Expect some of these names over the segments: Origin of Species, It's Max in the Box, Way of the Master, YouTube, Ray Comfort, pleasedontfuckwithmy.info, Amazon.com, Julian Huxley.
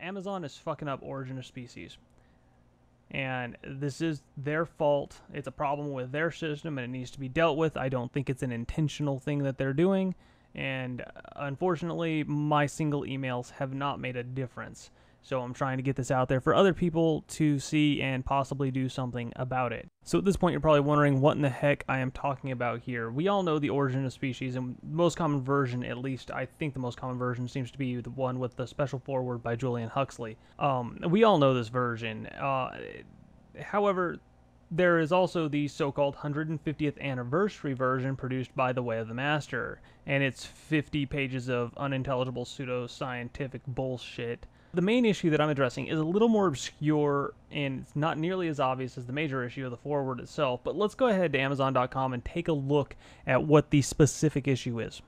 Amazon is fucking up Origin of Species. And this is their fault. It's a problem with their system, and it needs to be dealt with. I don't think it's an intentional thing that they're doing. And unfortunately, my single emails have not made a difference. So I'm trying to get this out there for other people to see and possibly do something about it. So at this point, you're probably wondering what in the heck I am talking about here. We all know the Origin of Species, and the most common version, at least I think the most common version, seems to be the one with the special foreword by Julian Huxley. We all know this version. However, there is also the so-called 150th anniversary version produced by the Way of the Master, and it's 50 pages of unintelligible pseudo-scientific bullshit. The main issue that I'm addressing is a little more obscure, and it's not nearly as obvious as the major issue of the foreword itself, but let's go ahead to Amazon.com and take a look at what the specific issue is.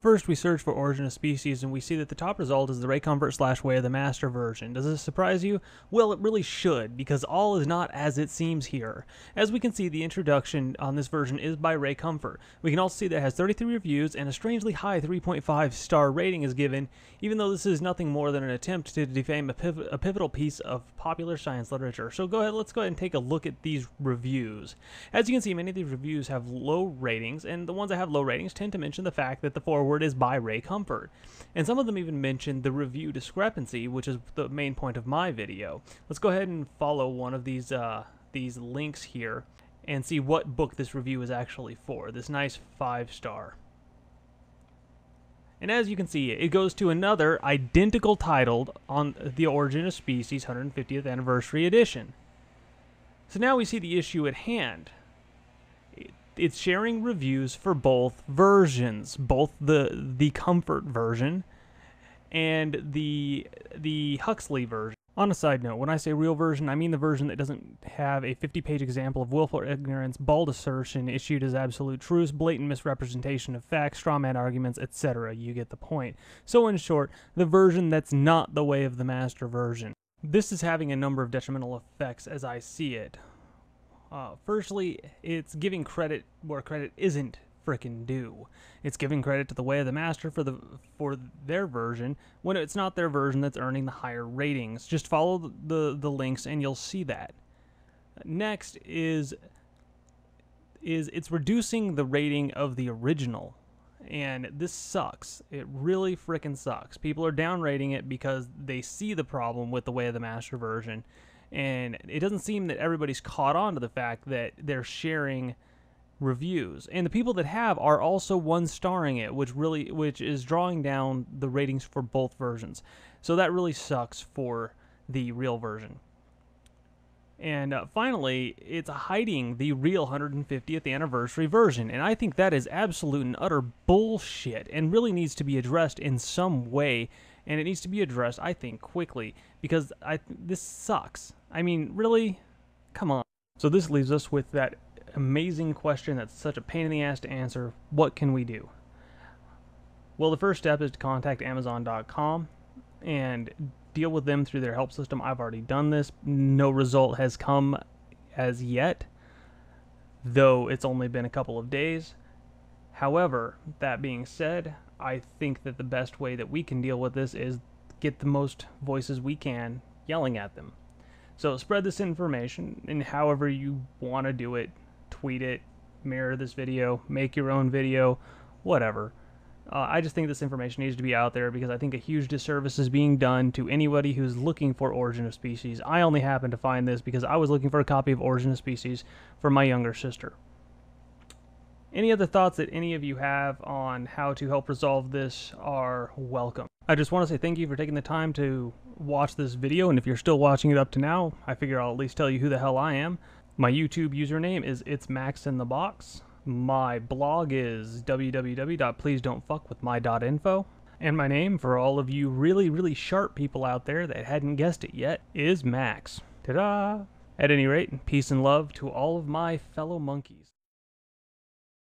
First, we search for Origin of Species, and we see that the top result is the Ray Comfort / Way of the Master version. Does this surprise you? Well, it really should, because all is not as it seems here. As we can see, the introduction on this version is by Ray Comfort. We can also see that it has 33 reviews, and a strangely high 3.5 star rating is given, even though this is nothing more than an attempt to defame a pivotal piece of popular science literature. So let's go ahead and take a look at these reviews. As you can see, many of these reviews have low ratings, and the ones that have low ratings tend to mention the fact that the foreword is by Ray Comfort, and some of them even mentioned the review discrepancy, which is the main point of my video. Let's go ahead and follow one of these links here and see what book this review is actually for. This nice 5-star. And as you can see, it goes to another identical titled on the Origin of Species 150th Anniversary Edition. So now we see the issue at hand. It's sharing reviews for both versions, both the Comfort version and the Huxley version. On a side note, when I say real version, I mean the version that doesn't have a 50-page example of willful ignorance, bald assertion issued as absolute truth, blatant misrepresentation of facts, straw man arguments, etc. You get the point. So in short, the version that's not the Way of the Master version. This is having a number of detrimental effects as I see it. Firstly, it's giving credit where credit isn't frickin' due. It's giving credit to the Way of the Master for their version when it's not their version that's earning the higher ratings. Just follow the links and you'll see that. Next is it's reducing the rating of the original. And this sucks. It really frickin' sucks. People are downrating it because they see the problem with the Way of the Master version. And it doesn't seem that everybody's caught on to the fact that they're sharing reviews. And the people that have are also one-starring it, which is drawing down the ratings for both versions. So that really sucks for the real version. And finally, it's hiding the real 150th anniversary version. And I think that is absolute and utter bullshit and really needs to be addressed in some way. And it needs to be addressed, I think, quickly, because this sucks. I mean, really? Come on. So this leaves us with that amazing question that's such a pain in the ass to answer. What can we do? Well, the first step is to contact Amazon.com and deal with them through their help system. I've already done this. No result has come as yet, though it's only been a couple of days. However, that being said, I think that the best way that we can deal with this is get the most voices we can yelling at them. So spread this information, and however you want to do it, tweet it, mirror this video, make your own video, whatever. I just think this information needs to be out there because I think a huge disservice is being done to anybody who's looking for Origin of Species. I only happened to find this because I was looking for a copy of Origin of Species for my younger sister. Any other thoughts that any of you have on how to help resolve this are welcome. I just want to say thank you for taking the time to watch this video, and if you're still watching it up to now, I figure I'll at least tell you who the hell I am. My YouTube username is It's Max in the Box. My blog is www.pleasedontfuckwithmy.info. And my name, for all of you really, really sharp people out there that hadn't guessed it yet, is Max. Ta-da! At any rate, peace and love to all of my fellow monkeys.